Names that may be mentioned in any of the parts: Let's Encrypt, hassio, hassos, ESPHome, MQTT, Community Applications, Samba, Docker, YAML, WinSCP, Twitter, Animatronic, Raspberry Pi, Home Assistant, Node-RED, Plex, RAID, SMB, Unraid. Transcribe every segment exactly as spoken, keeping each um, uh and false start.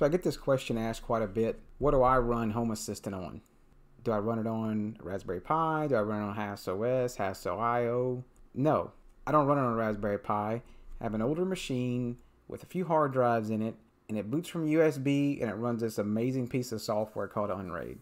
So I get this question asked quite a bit. What do I run Home Assistant on? Do I run it on Raspberry Pi? Do I run it on HasOS, HasOIO? No, I don't run it on Raspberry Pi. I have an older machine with a few hard drives in it, and it boots from U S B, and it runs this amazing piece of software called Unraid.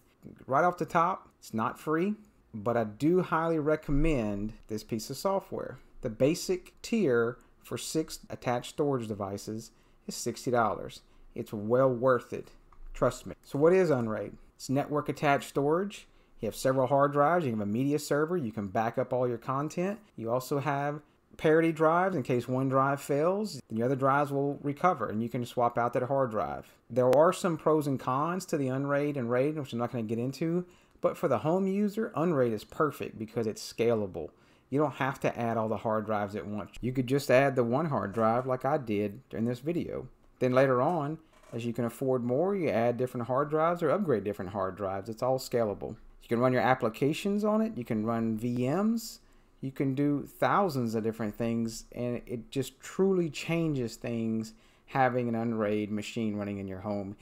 Right off the top, it's not free, but I do highly recommend this piece of software. The basic tier for six attached storage devices is sixty dollars. It's well worth it, trust me. So what is Unraid? It's network attached storage. You have several hard drives, you have a media server, you can back up all your content. You also have parity drives in case one drive fails, the other drives will recover and you can swap out that hard drive. There are some pros and cons to the Unraid and Raid, which I'm not going to get into, but for the home user, Unraid is perfect because it's scalable. You don't have to add all the hard drives at once. You could just add the one hard drive like I did in this video. Then later on, as you can afford more, you add different hard drives or upgrade different hard drives. It's all scalable. You can run your applications on it. You can run V Ms. You can do thousands of different things, and it just truly changes things having an Unraid machine running in your home.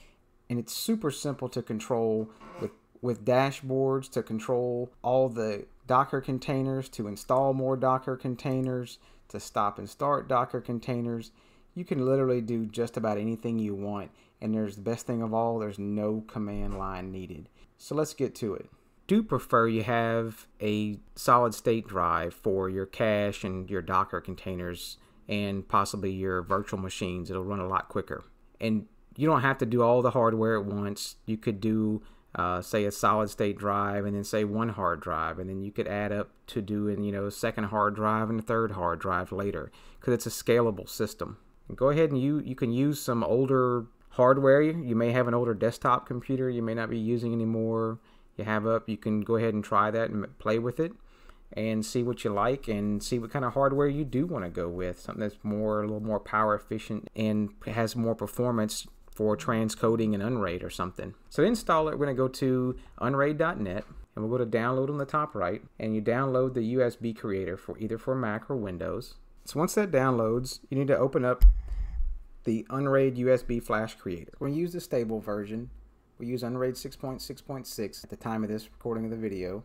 And it's super simple to control with, with dashboards, to control all the Docker containers, to install more Docker containers, to stop and start Docker containers. You can literally do just about anything you want. And there's the best thing of all, there's no command line needed. So let's get to it. Do prefer you have a solid state drive for your cache and your Docker containers and possibly your virtual machines. It'll run a lot quicker. And you don't have to do all the hardware at once. You could do, uh, say, a solid state drive and then, say, one hard drive. And then you could add up to doing, you know, a second hard drive and a third hard drive later because it's a scalable system. And go ahead and you, you can use some older hardware. You may have an older desktop computer you may not be using anymore. You have up, you can go ahead and try that and play with it and see what you like and see what kind of hardware you do want to go with. Something that's more, a little more power efficient and has more performance for transcoding and Unraid or something. So to install it, we're going to go to unraid dot net and we'll go to download on the top right, and you download the U S B creator for either for Mac or Windows. So once that downloads, you need to open up the Unraid U S B flash creator. We're going to use the stable version. We use Unraid six point six point six at the time of this recording of the video.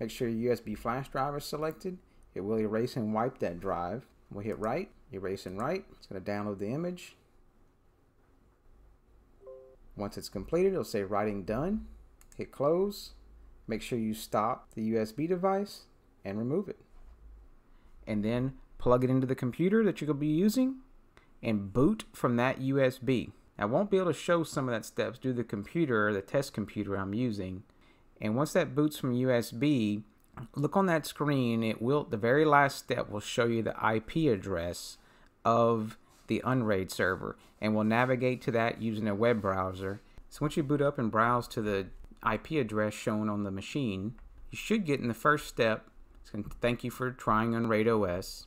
Make sure your U S B flash drive is selected. It will erase and wipe that drive. We'll hit right, erase and write. It's going to download the image. Once it's completed, it'll say writing done. Hit close. Make sure you stop the U S B device and remove it. And then plug it into the computer that you're going to be using and boot from that U S B. I won't be able to show some of that steps due to the computer, the test computer I'm using. And once that boots from U S B, look on that screen. It will, the very last step will show you the I P address of the Unraid server, and we'll navigate to that using a web browser. So once you boot up and browse to the I P address shown on the machine, you should get in the first step. It's going to thank you for trying Unraid O S.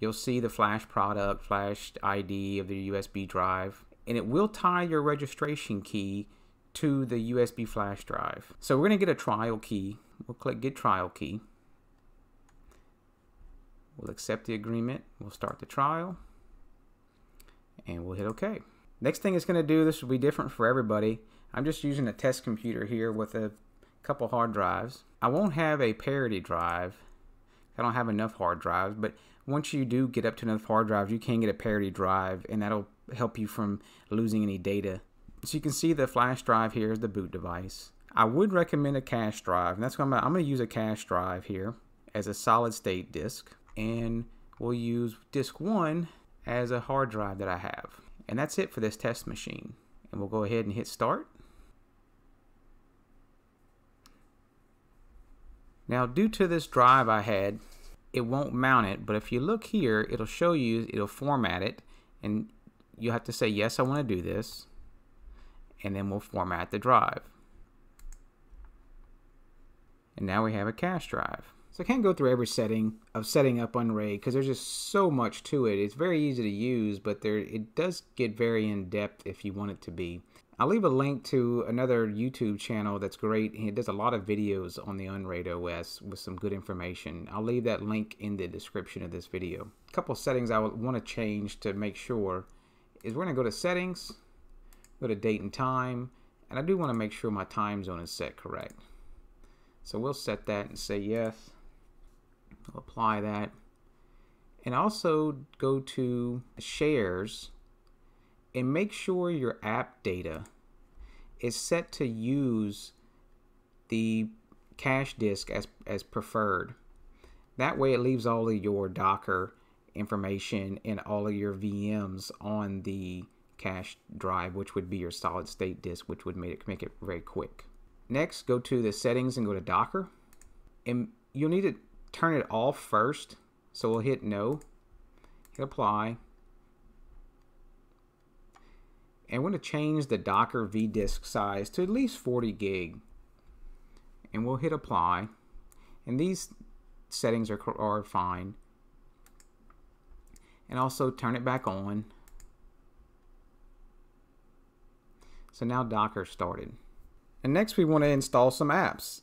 You'll see the flash product, flash I D of the U S B drive. And it will tie your registration key to the U S B flash drive. So we're going to get a trial key. We'll click Get Trial Key. We'll accept the agreement. We'll start the trial. And we'll hit OK. Next thing it's going to do, this will be different for everybody. I'm just using a test computer here with a couple hard drives. I won't have a parity drive. I don't have enough hard drives, but once you do get up to enough hard drives, you can get a parity drive, and that'll help you from losing any data. So you can see the flash drive here is the boot device. I would recommend a cache drive, and that's what I'm gonna, I'm gonna use a cache drive here as a solid state disk, and we'll use disk one as a hard drive that I have. And that's it for this test machine. And we'll go ahead and hit start. Now, due to this drive I had, it won't mount it, but if you look here, it'll show you, it'll format it, and you'll have to say, yes, I want to do this, and then we'll format the drive. And now we have a cache drive. So I can't go through every setting of setting up Unraid because there's just so much to it. It's very easy to use, but there it does get very in-depth if you want it to be. I'll leave a link to another YouTube channel that's great. It does a lot of videos on the Unraid O S with some good information. I'll leave that link in the description of this video. A couple settings I would want to change to make sure is we're going to go to Settings, Go to date and time, and I do want to make sure my time zone is set correct. So we'll set that and say yes. I'll apply that. And also go to shares and make sure your app data is set to use the cache disk as, as preferred. That way it leaves all of your Docker information and all of your V Ms on the cache drive, which would be your solid state disk, which would make it, make it very quick. Next, go to the settings and go to Docker. And you'll need to turn it off first. So we'll hit no, hit apply. And we're going to change the Docker vdisk size to at least forty gig. And we'll hit apply. And these settings are, are fine. And also turn it back on. So now Docker started. And next we want to install some apps.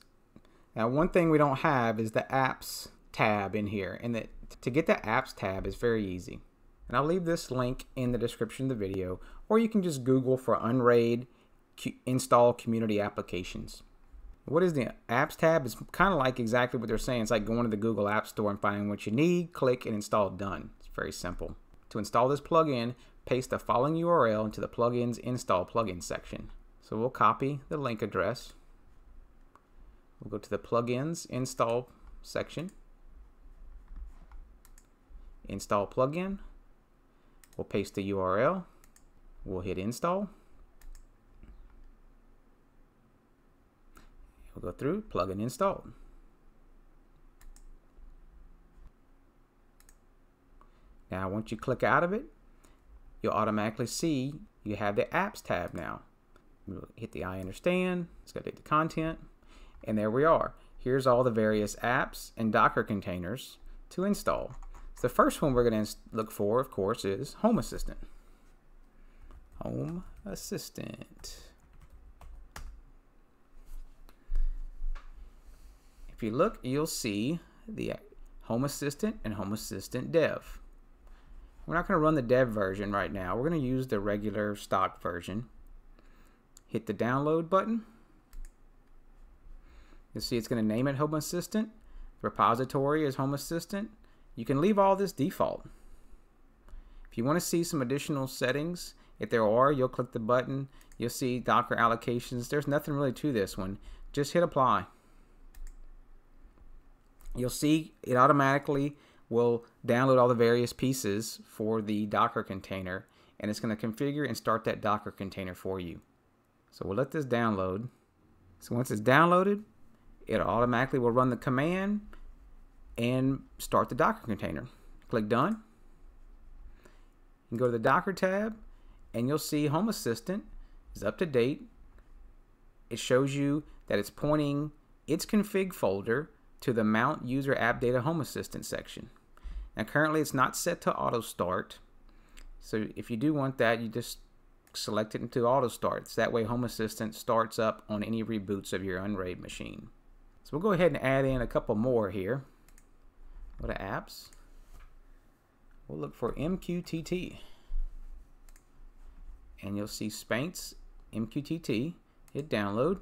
Now one thing we don't have is the apps tab in here, and that to get the apps tab is very easy. And I'll leave this link in the description of the video, or you can just Google for Unraid install community applications. What is the apps tab? It's kind of like exactly what they're saying. It's like going to the Google App Store and finding what you need, click and install, done. It's very simple. To install this plugin, paste the following U R L into the plugins install plugin section. So we'll copy the link address. We'll go to the plugins install section. Install plugin. We'll paste the U R L. We'll hit install. We'll go through plugin installed. Now once you click out of it, you'll automatically see you have the apps tab now. We'll hit the I understand, let's go to the content, and there we are. Here's all the various apps and Docker containers to install. So the first one we're going to look for, of course, is Home Assistant. Home Assistant. If you look, you'll see the Home Assistant and Home Assistant Dev. We're not going to run the dev version right now. We're going to use the regular stock version. Hit the download button. You'll see it's going to name it Home Assistant. The repository is Home Assistant. You can leave all this default. If you want to see some additional settings, if there are, you'll click the button. You'll see Docker allocations. There's nothing really to this one. Just hit apply. You'll see it automatically will download all the various pieces for the Docker container, and it's going to configure and start that Docker container for you. So we'll let this download. So once it's downloaded, it automatically will run the command and start the Docker container. Click done. You can go to the Docker tab, and you'll see Home Assistant is up to date. It shows you that it's pointing its config folder to the Mount User App Data Home Assistant section. Now currently it's not set to auto start, so if you do want that, you just select it into auto start. So that way Home Assistant starts up on any reboots of your Unraid machine. So we'll go ahead and add in a couple more here. Go to apps. We'll look for M Q T T, and you'll see Spaints M Q T T. Hit download.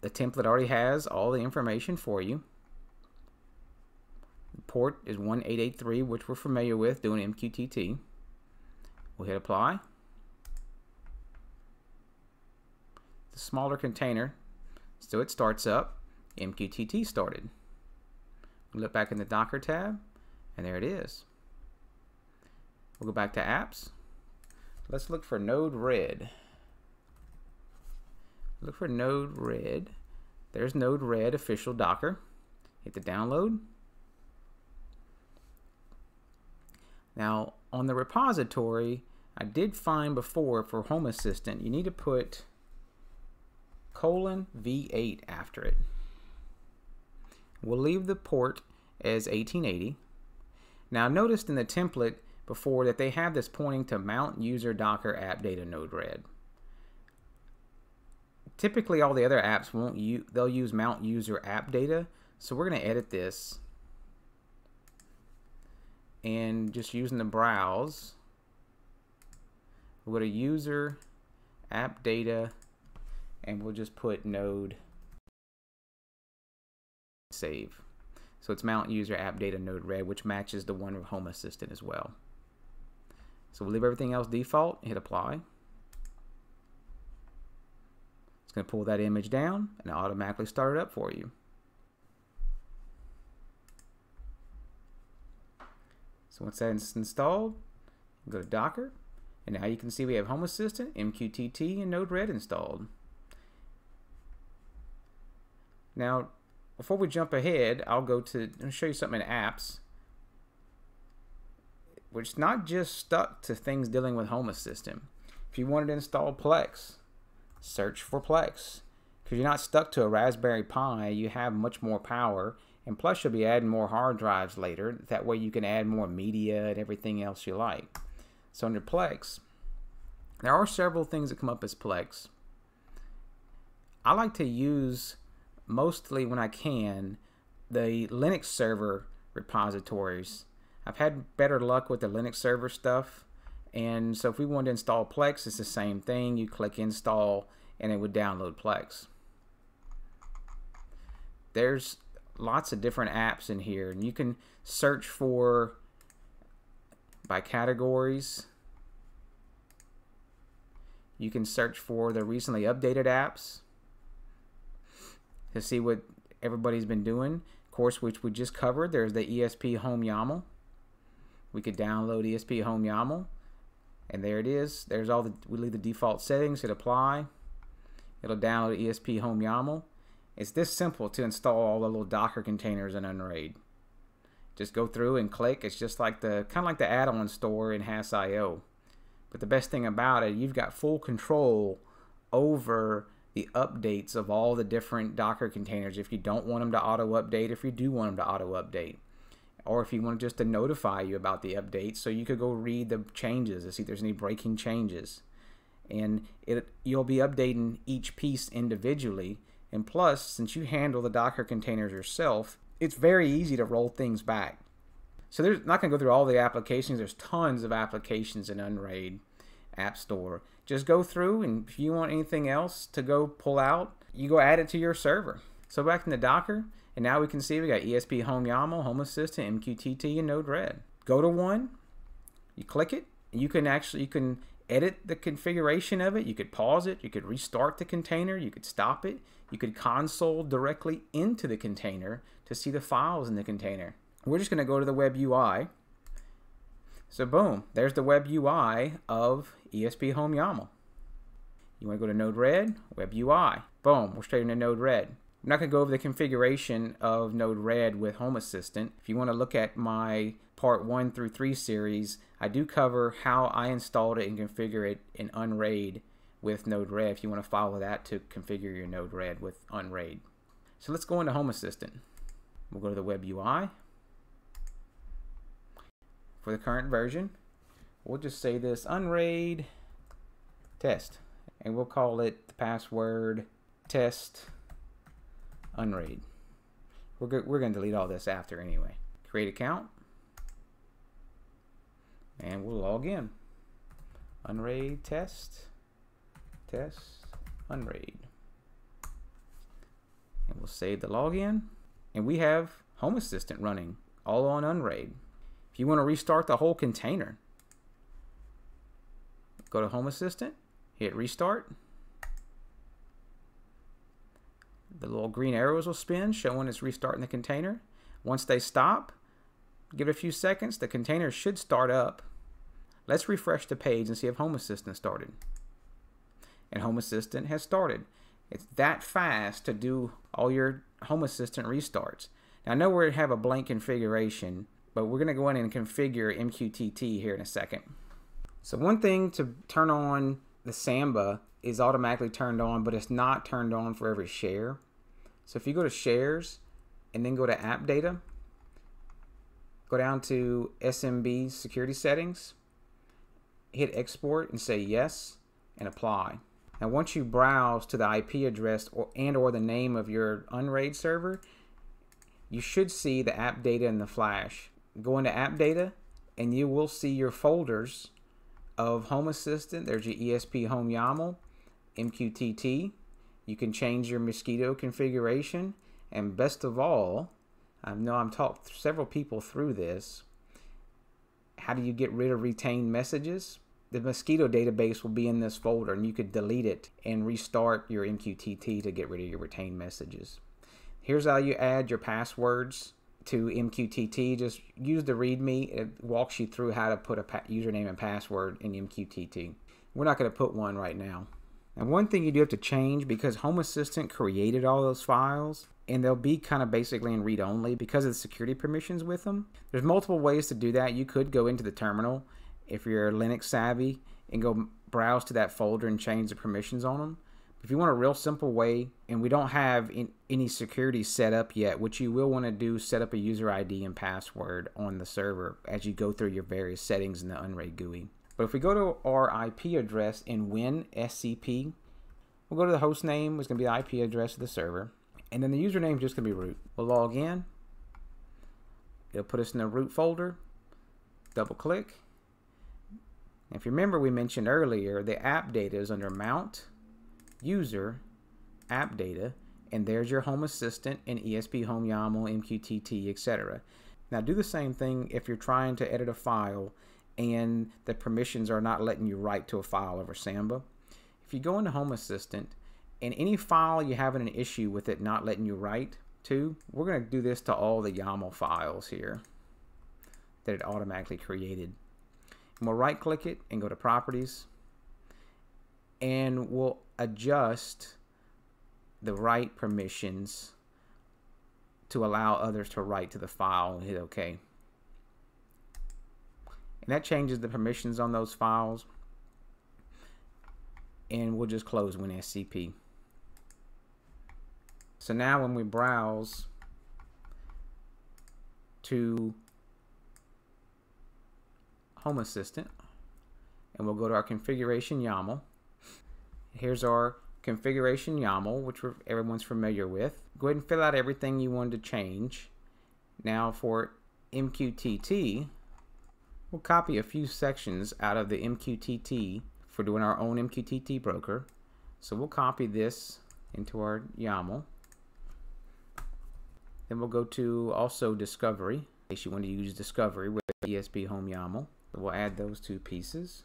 The template already has all the information for you. The port is one eight eight three, which we're familiar with doing M Q T T. We'll hit apply. The smaller container, so it starts up. M Q T T started. We'll look back in the Docker tab, and there it is. We'll go back to apps. Let's look for Node-RED. Look for Node-RED. There's Node-RED official Docker. Hit the download. Now on the repository, I did find before for Home Assistant, you need to put colon V eight after it. We'll leave the port as eighteen eighty. Now notice in the template before that they have this pointing to Mount User Docker App Data Node-RED. Typically all the other apps won't use, they'll use Mount User App Data, so we're going to edit this and just using the browse We'll go to user, app data, and we'll just put node save. So it's mount user app data Node-RED, which matches the one with Home Assistant as well. So we'll leave everything else default, hit apply. It's going to pull that image down and automatically start it up for you. So once that's installed, go to Docker, and now you can see we have Home Assistant, M Q T T, and Node-RED installed. Now, before we jump ahead, I'll go to I'll show you something in Apps, which is not just stuck to things dealing with Home Assistant. If you wanted to install Plex, search for Plex, because you're not stuck to a Raspberry Pi. You have much more power. And plus, you'll be adding more hard drives later. That way you can add more media and everything else you like. So under Plex, there are several things that come up as Plex. I like to use, mostly when I can, the Linux server repositories. I've had better luck with the Linux server stuff. And so if we wanted to install Plex, it's the same thing. You click install and it would download Plex. There's lots of different apps in here, and you can search for by categories. You can search for the recently updated apps to see what everybody's been doing. Of course, which we just covered, there's the ESPHome YAML. We could download ESPHome YAML, and there it is. There's all the, we leave the default settings, hit apply. It'll download ESPHome YAML. It's this simple to install all the little Docker containers in Unraid. Just go through and click. It's just like the kind of like the add-on store in Hass dot I O. But the best thing about it, you've got full control over the updates of all the different Docker containers. If you don't want them to auto-update, if you do want them to auto-update, or if you want just to notify you about the updates, so you could go read the changes to see if there's any breaking changes. And it you'll be updating each piece individually. And plus, since you handle the Docker containers yourself, it's very easy to roll things back. So there's I'm not going to go through all the applications. There's tons of applications in Unraid App Store. Just go through, and if you want anything else to go pull out, you go add it to your server. So back in the Docker, and now we can see we got ESPHome YAML, Home Assistant, M Q T T, and Node-RED. Go to one, you click it, and you can actually you can edit the configuration of it. You could pause it, you could restart the container, you could stop it, you could console directly into the container to see the files in the container. We're just going to go to the web U I. So boom, there's the web U I of ESPHome YAML. You want to go to Node-RED, web U I. Boom, we're straight into Node-RED. I'm not going to go over the configuration of Node-RED with Home Assistant. If you want to look at my part one through three series, I do cover how I installed it and configure it in Unraid with Node-RED, if you want to follow that to configure your Node-RED with Unraid. So let's go into Home Assistant. We'll go to the web U I. For the current version, we'll just say this Unraid test, and we'll call it the password test Unraid. We're, go we're going to delete all this after anyway. Create account. And we'll log in. Unraid test. Test. Unraid. And we'll save the login. And we have Home Assistant running all on Unraid. If you want to restart the whole container, go to Home Assistant. Hit restart. The little green arrows will spin, showing it's restarting the container. Once they stop, give it a few seconds, the container should start up. Let's refresh the page and see if Home Assistant started. And Home Assistant has started. It's that fast to do all your Home Assistant restarts. Now, I know we have a blank configuration, but we're going to go in and configure M Q T T here in a second. So one thing to turn on the Samba is automatically turned on, but it's not turned on for every share. So if you go to shares and then go to app data, go down to S M B security settings, hit export and say yes and apply. Now once you browse to the I P address or and or the name of your Unraid server, you should see the app data in the flash. Go into app data and you will see your folders of Home Assistant, there's your ESPHome YAML, M Q T T. You can change your Mosquito configuration. And best of all, I know I've talked several people through this, how do you get rid of retained messages? The Mosquito database will be in this folder, and you could delete it and restart your M Q T T to get rid of your retained messages. Here's how you add your passwords to M Q T T. Just use the README. It walks you through how to put a username and password in M Q T T. We're not going to put one right now. And one thing you do have to change, because Home Assistant created all those files, and they'll be kind of basically in read-only because of the security permissions with them. There's multiple ways to do that. You could go into the terminal if you're Linux savvy and go browse to that folder and change the permissions on them. If you want a real simple way, and we don't have in, any security set up yet, what you will want to do is set up a user I D and password on the server as you go through your various settings in the Unraid G U I. But if we go to our I P address in Win S C P, we'll go to the host name, which is going to be the I P address of the server, and then the username is just going to be root. We'll log in. It'll put us in the root folder. Double click. If you remember, we mentioned earlier the app data is under Mount, User, App Data, and there's your Home Assistant and ESPHome YAML, M Q T T, et cetera. Now do the same thing if you're trying to edit a file and the permissions are not letting you write to a file over Samba. If you go into Home Assistant and any file you have an issue with it not letting you write to, we're going to do this to all the YAML files here that it automatically created. And we'll right click it and go to Properties, and we'll adjust the write permissions to allow others to write to the file and hit OK. And that changes the permissions on those files, and we'll just close Win S C P. So now when we browse to Home Assistant, and we'll go to our configuration YAML. Here's our configuration YAML, which we're, everyone's familiar with. Go ahead and fill out everything you wanted to change. Now for M Q T T, we'll copy a few sections out of the M Q T T for doing our own M Q T T broker. So we'll copy this into our YAML. Then we'll go to also Discovery, in case you want to use Discovery with ESPHome YAML. So we'll add those two pieces.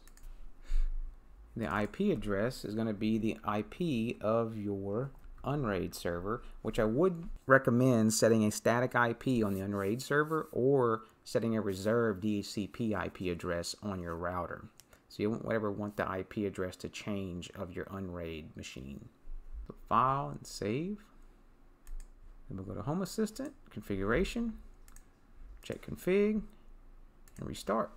The I P address is going to be the I P of your Unraid server, which I would recommend setting a static I P on the Unraid server or setting a reserved D H C P I P address on your router. So you won't ever want the I P address to change of your Unraid machine. So file and save. Then we'll go to Home Assistant, configuration, check config, and restart.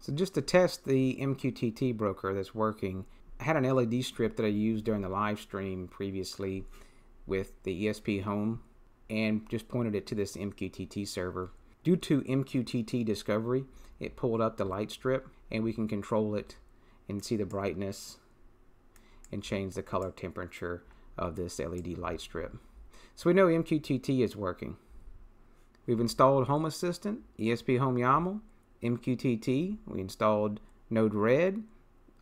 So just to test the M Q T T broker that's working, I had an L E D script that I used during the live stream previously with the ESPHome and just pointed it to this M Q T T server. Due to M Q T T discovery, it pulled up the light strip, and we can control it and see the brightness and change the color temperature of this L E D light strip. So we know M Q T T is working. We've installed Home Assistant, ESPHome YAML, M Q T T, we installed Node-RED,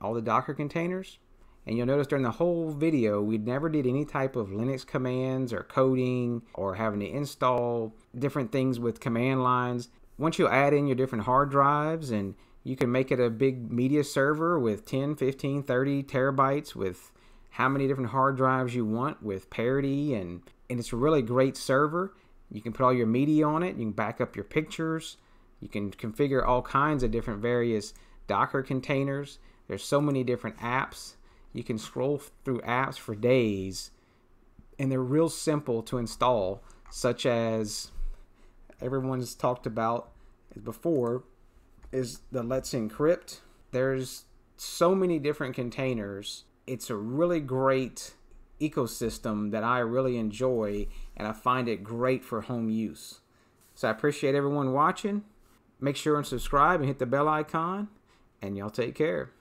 all the Docker containers, and you'll notice during the whole video we never did any type of Linux commands or coding or having to install different things with command lines. Once you add in your different hard drives, and you can make it a big media server with ten, fifteen, thirty terabytes with how many different hard drives you want with parity, and, and it's a really great server. You can put all your media on it, you can back up your pictures, you can configure all kinds of different various Docker containers. There's so many different apps. You can scroll through apps for days, and they're real simple to install, such as everyone's talked about before is the Let's Encrypt. There's so many different containers. It's a really great ecosystem that I really enjoy, and I find it great for home use. So I appreciate everyone watching. Make sure and subscribe and hit the bell icon, and y'all take care.